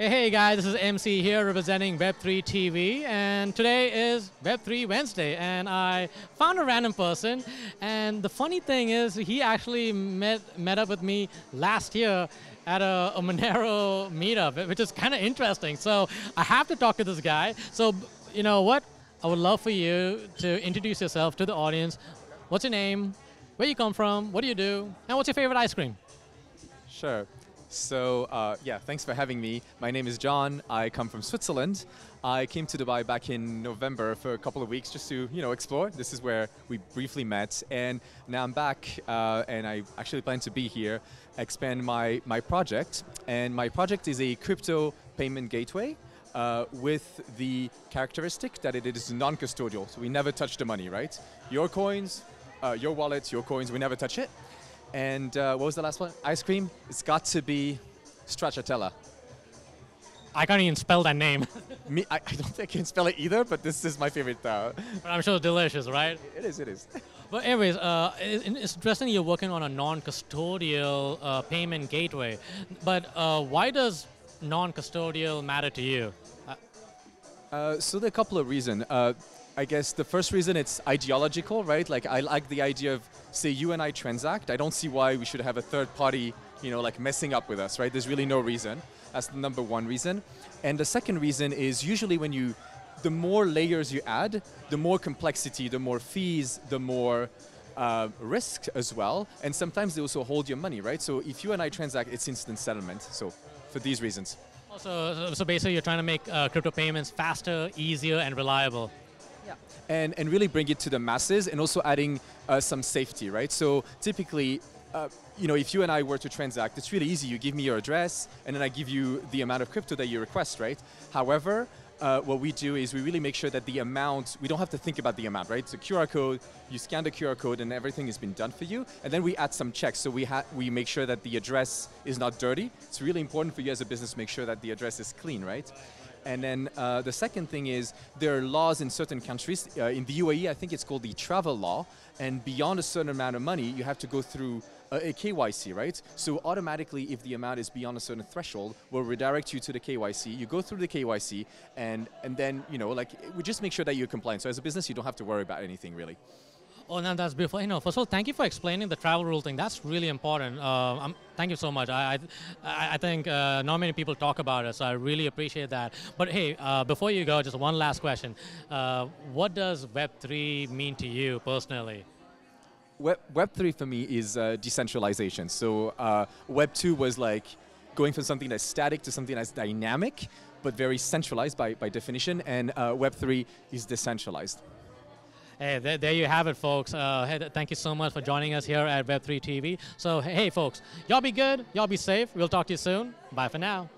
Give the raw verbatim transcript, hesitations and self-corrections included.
Hey guys, this is M C here representing Web three T V, and today is Web three Wednesday, and I found a random person, and the funny thing is he actually met, met up with me last year at a, a Monero meetup, which is kind of interesting, so I have to talk to this guy. So, you know what, I would love for you to introduce yourself to the audience. What's your name, where you come from, what do you do, and what's your favorite ice cream? Sure. So, uh, yeah, thanks for having me. My name is John. I come from Switzerland. I came to Dubai back in November for a couple of weeks just to, you know, explore. This is where we briefly met. And now I'm back, uh, and I actually plan to be here, expand my, my project. And my project is a crypto payment gateway uh, with the characteristic that it is non-custodial. So we never touch the money, right? Your coins, uh, your wallets, your coins, we never touch it. And uh, what was the last one? Ice cream? It's got to be Stracciatella. I can't even spell that name. Me, I, I don't think I can spell it either, but this is my favorite. Uh, but I'm sure it's delicious, right? It is, it is. But anyways, uh, it's interesting you're working on a non-custodial uh, payment gateway. But uh, why does non-custodial matter to you? Uh, uh, so there are a couple of reasons. Uh, I guess the first reason, it's ideological, right? Like, I like the idea of, say, you and I transact. I don't see why we should have a third party, you know, like messing up with us, right? There's really no reason. That's the number one reason. And the second reason is usually when you, the more layers you add, the more complexity, the more fees, the more uh, risk as well. And sometimes they also hold your money, right? So if you and I transact, it's instant settlement. So for these reasons. So, so basically you're trying to make uh, crypto payments faster, easier, and reliable. Yeah. And, and really bring it to the masses, and also adding uh, some safety, right? So typically, uh, you know, if you and I were to transact, it's really easy. You give me your address, and then I give you the amount of crypto that you request, right? However, uh, what we do is we really make sure that the amount, we don't have to think about the amount, right? So Q R code, you scan the Q R code, and everything has been done for you. And then we add some checks, so we, ha we make sure that the address is not dirty. It's really important for you as a business to make sure that the address is clean, right? And then uh, the second thing is there are laws in certain countries. Uh, in the U A E, I think it's called the travel law. And beyond a certain amount of money, you have to go through a, a K Y C, right? So automatically, if the amount is beyond a certain threshold, we'll redirect you to the K Y C. You go through the K Y C, and, and then, you know, like, we just make sure that you're compliant. So as a business, you don't have to worry about anything, really. Oh, no, that's beautiful. You know, first of all, thank you for explaining the travel rule thing. That's really important. Uh, I'm, thank you so much. I, I, I think uh, not many people talk about it, so I really appreciate that. But hey, uh, before you go, just one last question. Uh, what does Web three mean to you personally? Web three for me is uh, decentralization. So uh, Web two was like going from something that's static to something that's dynamic, but very centralized by, by definition, and uh, Web three is decentralized. Hey, there, there you have it, folks. Uh, hey, th thank you so much for joining us here at Web three T V. So, hey, folks, y'all be good, y'all be safe. We'll talk to you soon. Bye for now.